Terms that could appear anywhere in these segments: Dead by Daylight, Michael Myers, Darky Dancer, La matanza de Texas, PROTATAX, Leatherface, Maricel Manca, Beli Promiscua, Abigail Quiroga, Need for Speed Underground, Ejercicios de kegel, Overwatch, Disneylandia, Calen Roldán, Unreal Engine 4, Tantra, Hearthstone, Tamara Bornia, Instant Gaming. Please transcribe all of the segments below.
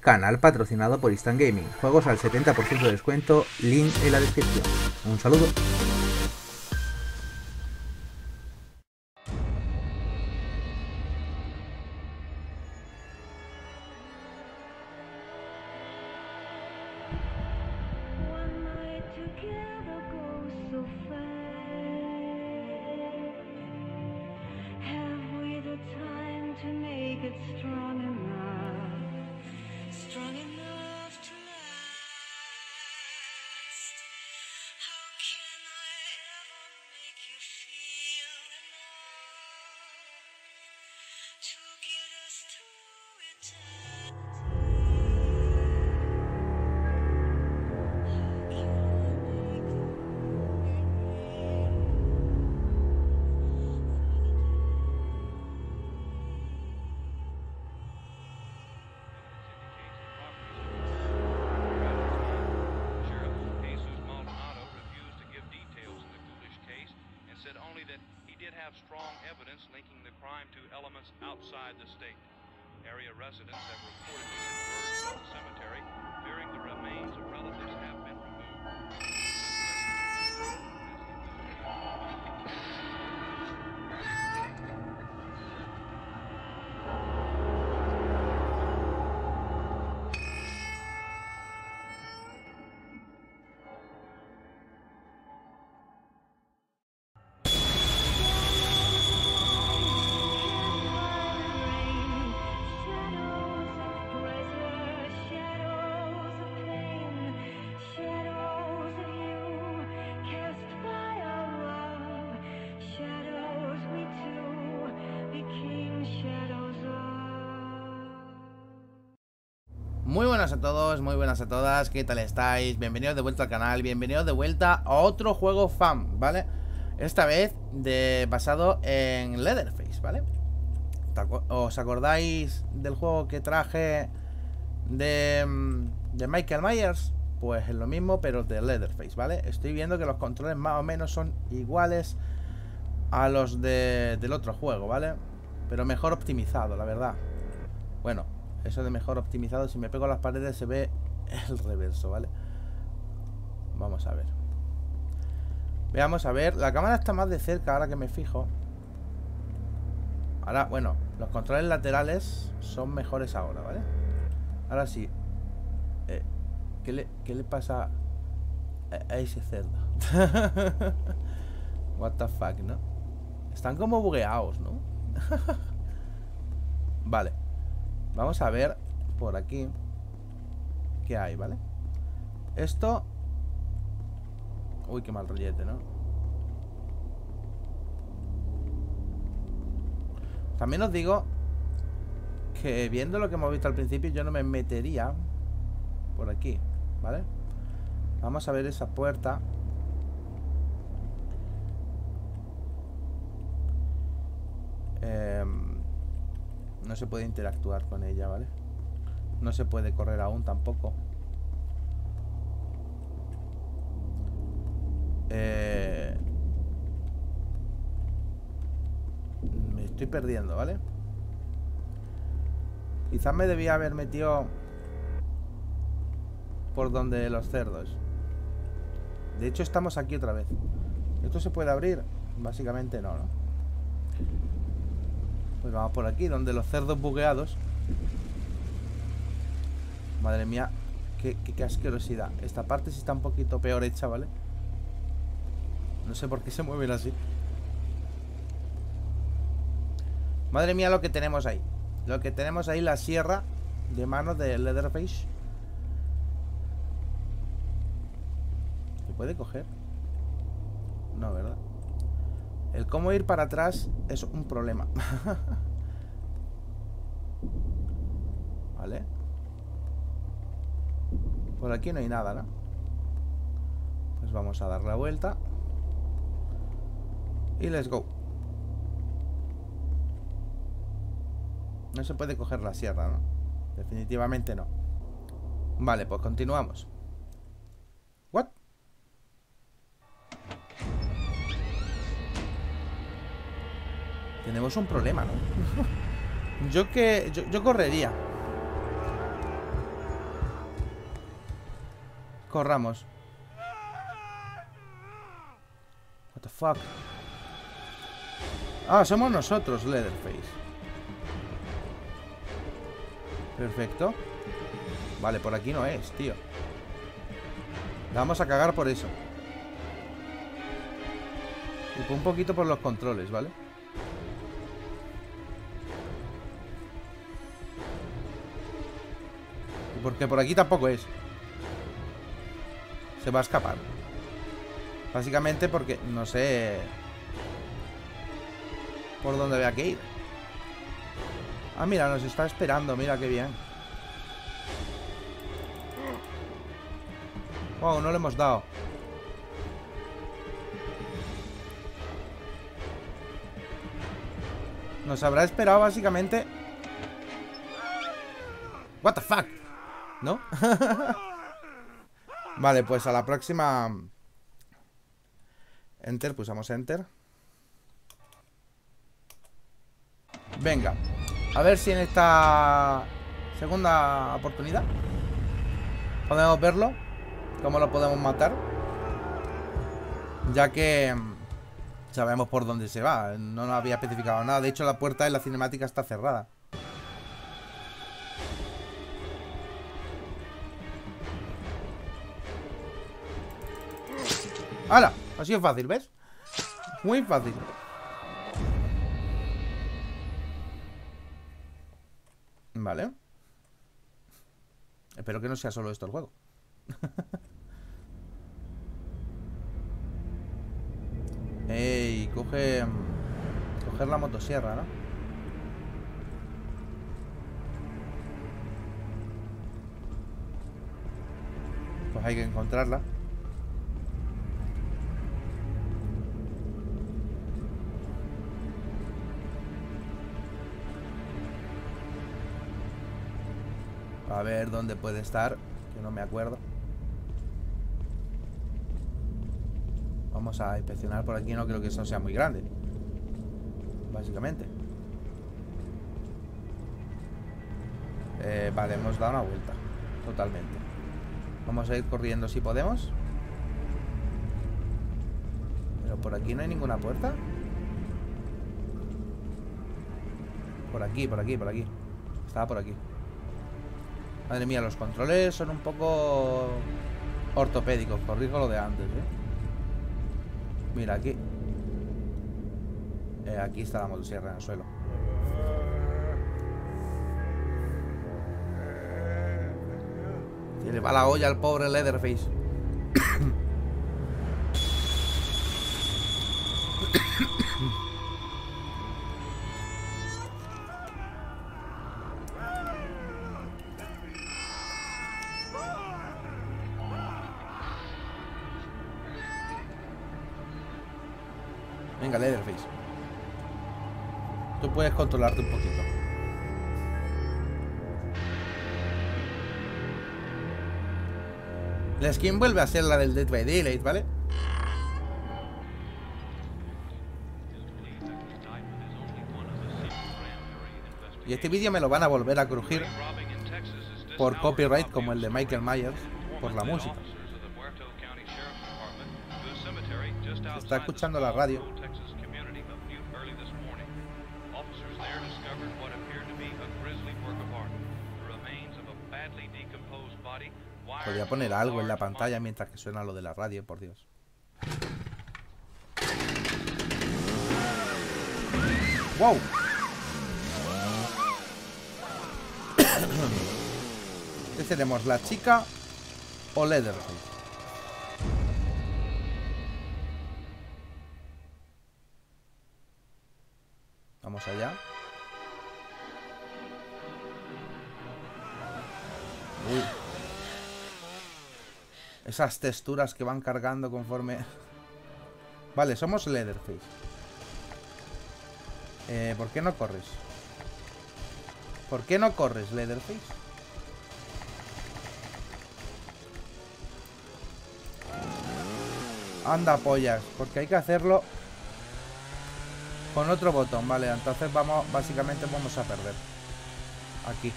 Canal patrocinado por Instant Gaming. Juegos al 70% de descuento. Link en la descripción. Un saludo. Have strong evidence linking the crime to elements outside the state. Area residents have reportedly converged from the cemetery, fearing the remains of relatives have been removed. Muy buenas a todos, muy buenas a todas, ¿qué tal estáis? Bienvenidos de vuelta al canal, bienvenidos de vuelta a otro juego fan, ¿vale? Esta vez basado en Leatherface, ¿vale? ¿Os acordáis del juego que traje de Michael Myers? Pues es lo mismo, pero de Leatherface, ¿vale? Estoy viendo que los controles más o menos son iguales a los del otro juego, ¿vale? Pero mejor optimizado, la verdad. Bueno, eso de mejor optimizado, si me pego a las paredes se ve el reverso, ¿vale? Vamos a ver. Veamos, a ver, la cámara está más de cerca ahora que me fijo. Ahora, bueno, los controles laterales son mejores ahora, ¿vale? Ahora sí. ¿Qué le pasa a ese cerdo? What the fuck, ¿no? Están como bugueados, ¿no? Vale. Vamos a ver por aquí qué hay, ¿vale? Esto... Uy, qué mal rollete, ¿no? También os digo que viendo lo que hemos visto al principio, yo no me metería por aquí, ¿vale? Vamos a ver esa puerta. No se puede interactuar con ella, ¿vale? No se puede correr aún tampoco. Me estoy perdiendo, ¿vale? Quizás me debía haber metido por donde los cerdos. De hecho, estamos aquí otra vez. ¿Esto se puede abrir? Básicamente no, ¿no? Pues vamos por aquí, donde los cerdos bugueados. Madre mía, qué asquerosidad. Esta parte sí está un poquito peor hecha, ¿vale? No sé por qué se mueven así. Madre mía lo que tenemos ahí. Lo que tenemos ahí, la sierra de mano de Leatherface. ¿Se puede coger? No, ¿verdad? El cómo ir para atrás es un problema. Vale. Por aquí no hay nada, ¿no? Pues vamos a dar la vuelta. Y let's go. No se puede coger la sierra, ¿no? Definitivamente no. Vale, pues continuamos. ¿What? Tenemos un problema, ¿no? Yo correría. Corramos. What the fuck. Ah, somos nosotros, Leatherface. Perfecto. Vale, por aquí no es, tío. La vamos a cagar por eso. Y un poquito por los controles, ¿vale? Porque por aquí tampoco es. Se va a escapar. Básicamente porque no sé por dónde había que ir. Ah, mira, nos está esperando. Mira qué bien. Wow, no le hemos dado. Nos habrá esperado básicamente. What the fuck, ¿no? Vale, pues a la próxima. Enter, pulsamos enter. Venga, a ver si en esta segunda oportunidad podemos verlo, cómo lo podemos matar, ya que sabemos por dónde se va. No nos había especificado nada. De hecho, la puerta de la cinemática está cerrada. ¡Hala! Ha sido fácil, ¿ves? Muy fácil. Vale. Espero que no sea solo esto el juego. Ey, coge... coger la motosierra, ¿no? Pues hay que encontrarla. A ver dónde puede estar, que no me acuerdo. Vamos a inspeccionar por aquí. No creo que eso sea muy grande, básicamente. Vale, hemos dado una vuelta totalmente. Vamos a ir corriendo si podemos. Pero por aquí no hay ninguna puerta. Por aquí, por aquí, por aquí. Estaba por aquí. Madre mía, los controles son un poco ortopédicos. Corrijo lo de antes, ¿eh? Mira, aquí. Aquí está la motosierra en el suelo. Se le va la olla al pobre Leatherface. Venga, Leatherface, tú puedes controlarte un poquito. La skin vuelve a ser la del Dead by Daylight, ¿vale? Y este vídeo me lo van a volver a crujir por copyright, como el de Michael Myers, por la música. Se está escuchando la radio. Podría poner algo en la pantalla mientras que suena lo de la radio, por Dios. ¡Wow! ¿Qué tenemos? ¿La chica o Leatherface? Vamos allá. Uy. Esas texturas que van cargando conforme... Vale, somos Leatherface. ¿Por qué no corres? ¿Por qué no corres, Leatherface? Anda, pollas, porque hay que hacerlo... con otro botón, vale, entonces vamos, básicamente vamos a perder. Aquí.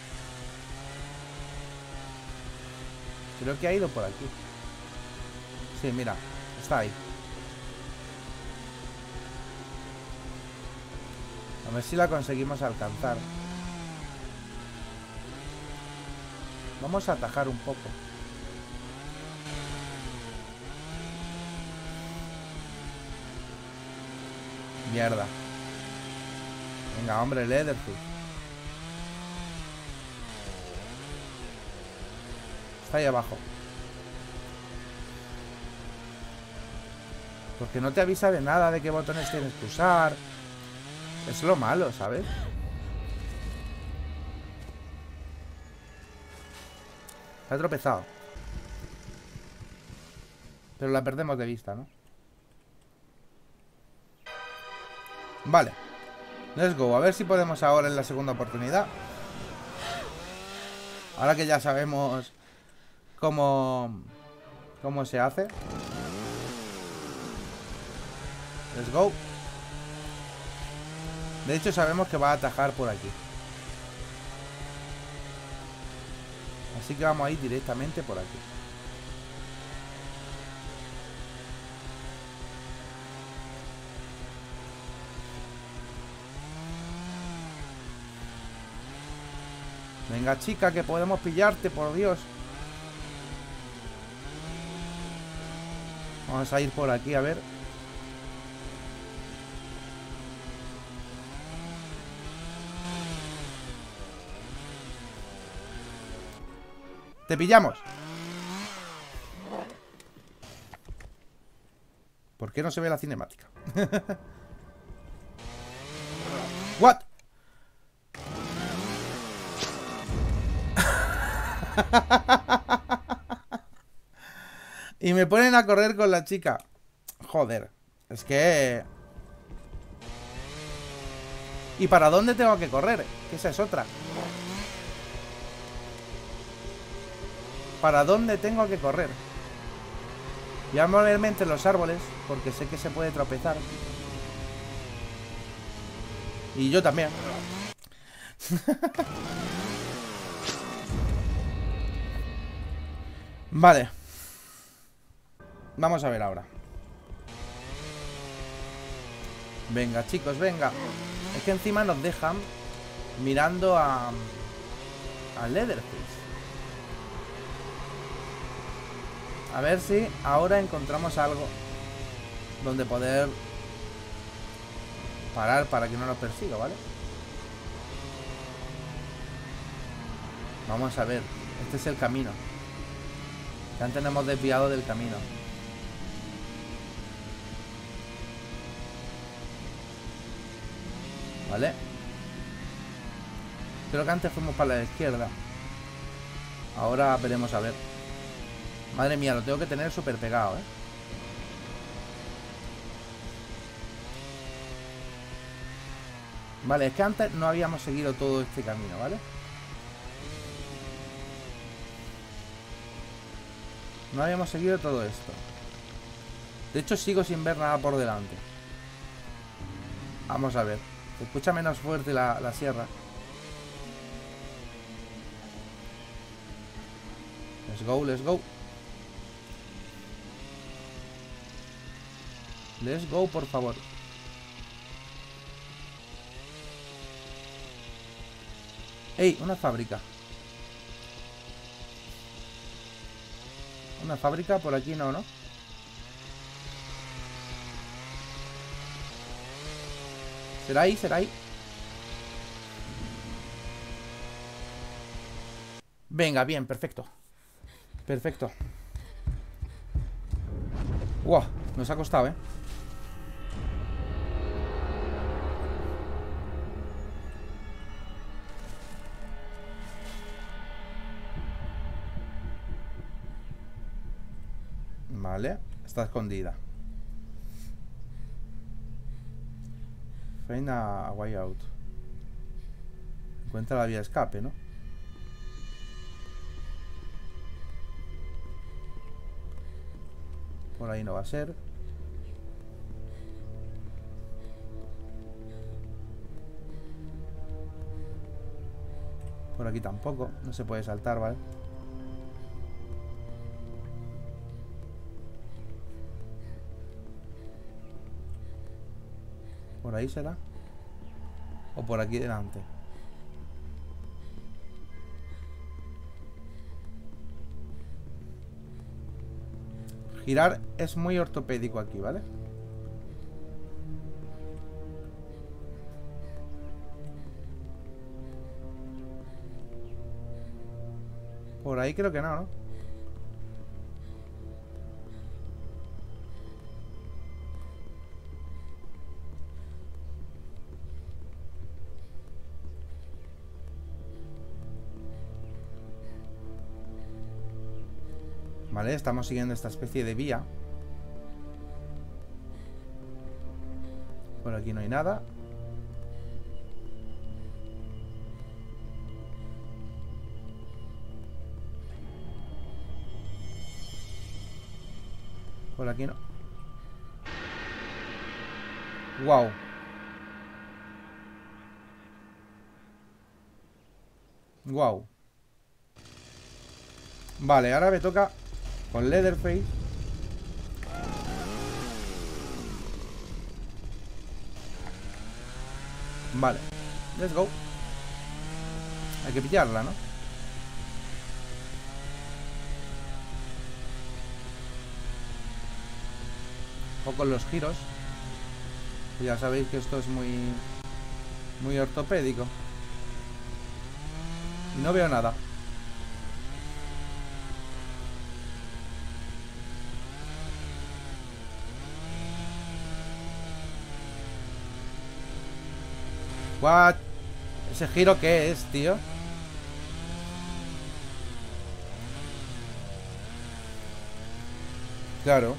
Creo que ha ido por aquí. Sí, mira, está ahí. A ver si la conseguimos alcanzar. Vamos a atajar un poco. Mierda. Venga, hombre, Leatherface. Está ahí abajo. Porque no te avisa de nada de qué botones tienes que usar. Es lo malo, ¿sabes? Se ha tropezado. Pero la perdemos de vista, ¿no? Vale. Let's go. A ver si podemos ahora en la segunda oportunidad. Ahora que ya sabemos cómo se hace. Let's go. De hecho sabemos que va a atajar por aquí. Así que vamos a ir directamente por aquí. Venga, chica, que podemos pillarte, por Dios. Vamos a ir por aquí, a ver. ¡Te pillamos! ¿Por qué no se ve la cinemática? ¿What? Y me ponen a correr con la chica. Joder, es que... ¿Y para dónde tengo que correr? Que esa es otra. ¿Para dónde tengo que correr? Voy a moverme entre los árboles, porque sé que se puede tropezar. Y yo también. Vale. Vamos a ver ahora. Venga, chicos, venga. Es que encima nos dejan mirando a Leatherface. A ver si ahora encontramos algo donde poder parar para que no nos persiga, ¿vale? Vamos a ver. Este es el camino. Ya antes nos hemos desviado del camino. ¿Vale? Creo que antes fuimos para la izquierda. Ahora veremos a ver. Madre mía, lo tengo que tener súper pegado, ¿eh? Vale, es que antes no habíamos seguido todo este camino, ¿vale? No habíamos seguido todo esto. De hecho, sigo sin ver nada por delante. Vamos a ver. Se escucha menos fuerte la sierra. Let's go, let's go. Let's go, por favor. ¡Ey! Una fábrica. Una fábrica por aquí no, ¿no? ¿Será ahí? ¿Será ahí? Venga, bien, perfecto. Perfecto. ¡Wow! Nos ha costado, ¿eh? Vale, está escondida. Find a way out. Encuentra la vía de escape, ¿no? Por ahí no va a ser. Por aquí tampoco. No se puede saltar, ¿vale? ¿Por ahí será? ¿O por aquí delante? Girar es muy ortopédico aquí, ¿vale? Por ahí creo que no, ¿no? Vale, estamos siguiendo esta especie de vía. Por aquí no hay nada. Por aquí no. Wow. Wow. Vale, ahora me toca con Leatherface. Vale, let's go. Hay que pillarla, ¿no? O con los giros. Ya sabéis que esto es muy ortopédico. Y no veo nada. What? ¿Ese giro qué es, tío? Claro.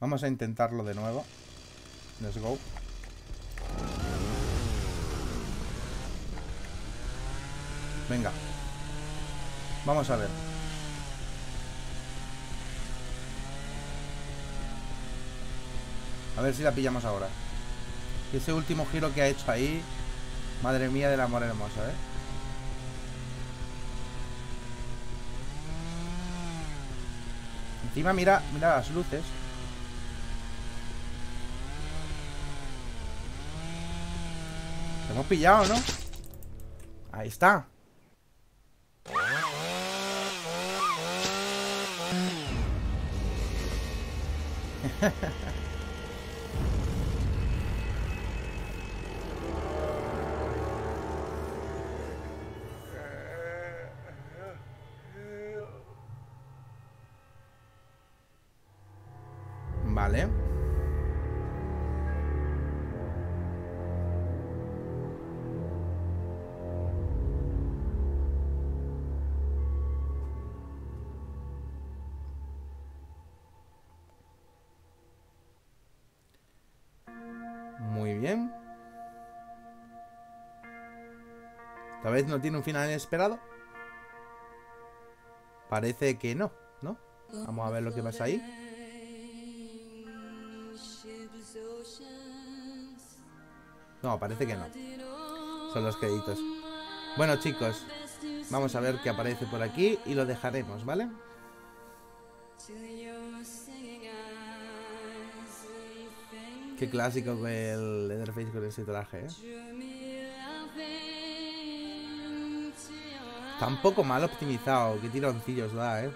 Vamos a intentarlo de nuevo. Let's go. Venga. Vamos a ver. A ver si la pillamos ahora. Ese último giro que ha hecho ahí. Madre mía del amor hermoso, ¿eh? Encima mira, mira las luces. Lo hemos pillado, ¿no? Ahí está. Vale. Muy bien. Tal vez no tiene un final inesperado. Parece que no, ¿no? Vamos a ver lo que pasa ahí. No, parece que no. Son los créditos. Bueno, chicos, vamos a ver qué aparece por aquí y lo dejaremos, ¿vale? Qué clásico el Leatherface con ese traje, ¿eh? Está un poco mal optimizado. Qué tironcillos da, ¿eh?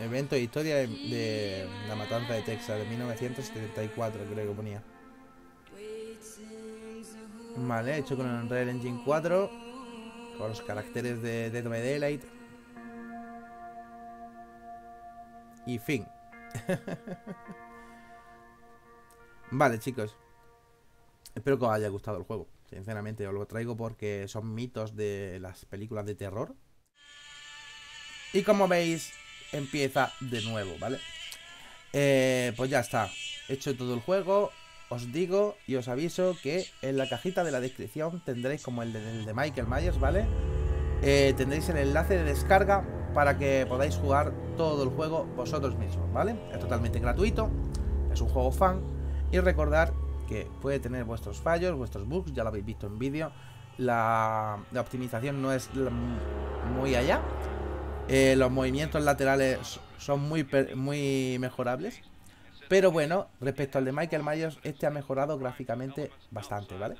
Evento de historia de La matanza de Texas de 1974, creo que ponía. Vale, hecho con Unreal Engine 4, con los caracteres de Dead by Daylight. Y fin. Vale, chicos, espero que os haya gustado el juego. Sinceramente, os lo traigo porque son mitos de las películas de terror. Y como veis, empieza de nuevo, ¿vale? Pues ya está. Hecho todo el juego. Os digo y os aviso que en la cajita de la descripción tendréis, como el de Michael Myers, ¿vale? Tendréis el enlace de descarga para que podáis jugar todo el juego vosotros mismos, ¿vale? Es totalmente gratuito, es un juego fan, y recordad que puede tener vuestros fallos, vuestros bugs, ya lo habéis visto en vídeo, la optimización no es muy allá, los movimientos laterales son muy mejorables, pero bueno, respecto al de Michael Myers, este ha mejorado gráficamente bastante, ¿vale?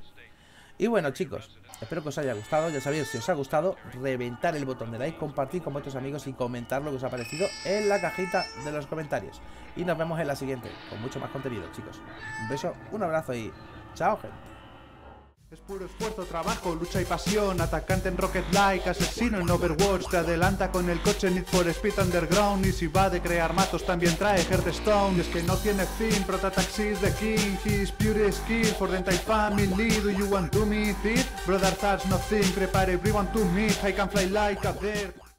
Y bueno, chicos, espero que os haya gustado. Ya sabéis, si os ha gustado, reventar el botón de like, compartir con vuestros amigos y comentar lo que os ha parecido en la cajita de los comentarios. Y nos vemos en la siguiente, con mucho más contenido, chicos. Un beso, un abrazo y chao, gente. Es puro esfuerzo, trabajo, lucha y pasión. Atacante en Rocket League, asesino en Overwatch. Te adelanta con el coche Need for Speed Underground. Y si va de crear matos también trae Hearthstone. Y es que no tiene fin, Protatax is the king. His pure skill for dental family. Do you want to meet it? Brother, that's nothing, prepare everyone to meet. I can fly like a bird.